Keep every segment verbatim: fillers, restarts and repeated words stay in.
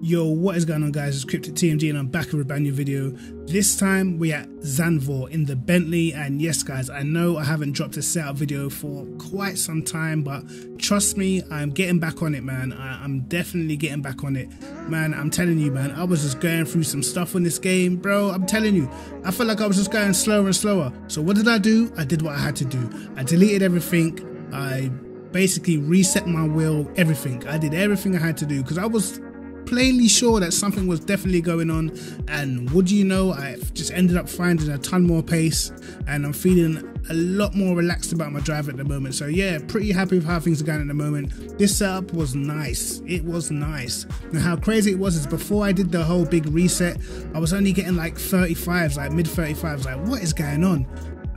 Yo, what is going on, guys? It's Kryptic T M G and I'm back with a brand new video. This time we're at Zandvoort in the Bentley, and yes guys, I know I haven't dropped a setup video for quite some time, but trust me, I'm getting back on it, man. I I'm definitely getting back on it, man. I'm telling you, man, I was just going through some stuff on this game, bro. I'm telling you, I felt like I was just going slower and slower. So what did I do? I did what I had to do. I deleted everything. I basically reset my will, everything. I did everything I had to do because I was plainly sure that something was definitely going on, and would you know, I just ended up finding a ton more pace and I'm feeling a lot more relaxed about my drive at the moment. So yeah, pretty happy with how things are going at the moment. This setup was nice, it was nice. Now how crazy it was is before I did the whole big reset, I was only getting like thirty-fives, like mid thirty-fives, like what is going on?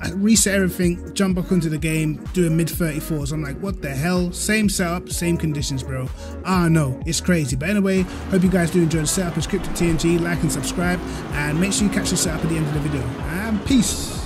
I reset everything, jump back onto the game, doing mid thirty-fours. I'm like, what the hell? Same setup, same conditions, bro. Ah, no, it's crazy. But anyway, hope you guys do enjoy the setup. It's Kryptic T M G. Like and subscribe, and make sure you catch the setup at the end of the video. And peace.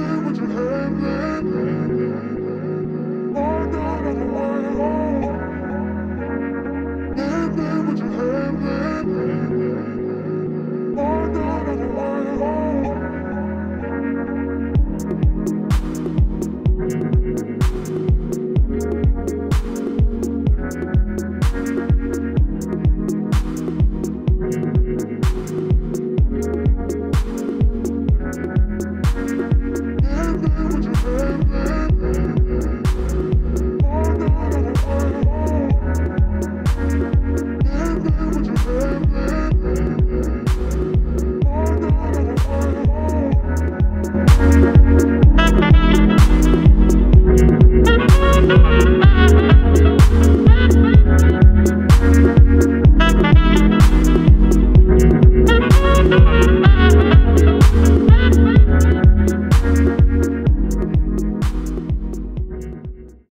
Would you hurt me? Oh, God, I don't want to hold you.